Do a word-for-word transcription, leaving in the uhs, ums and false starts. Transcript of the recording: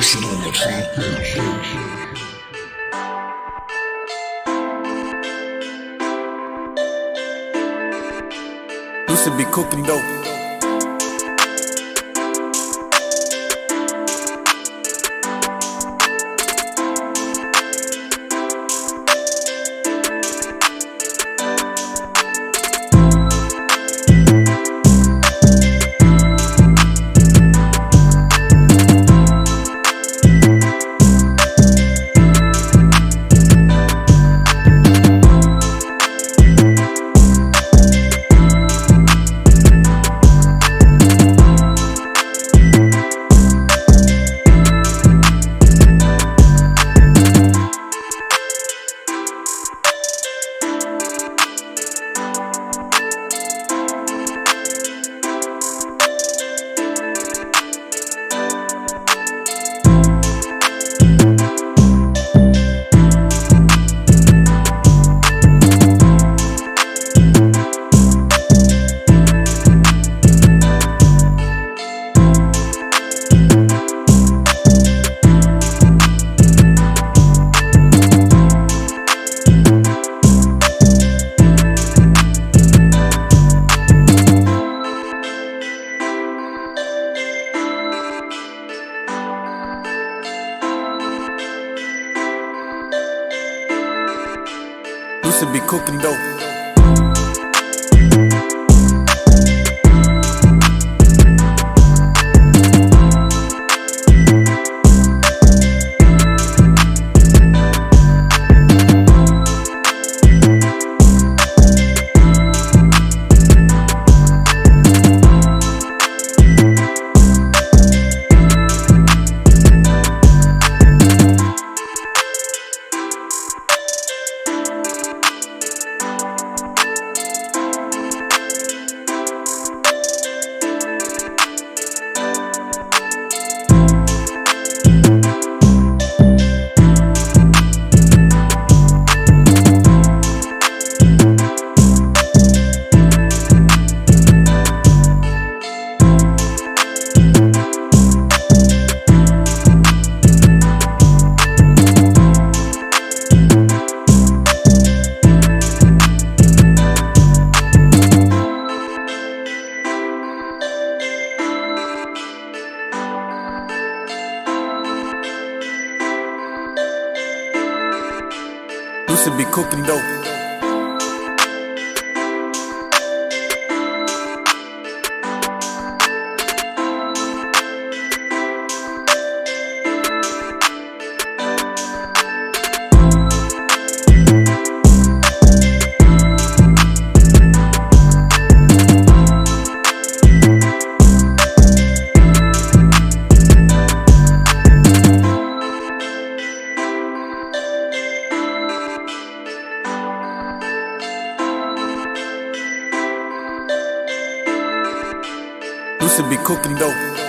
posted on the track. Should be cooking dope. Should be cooking dope. Should be cooking dope. Should be cooking dope.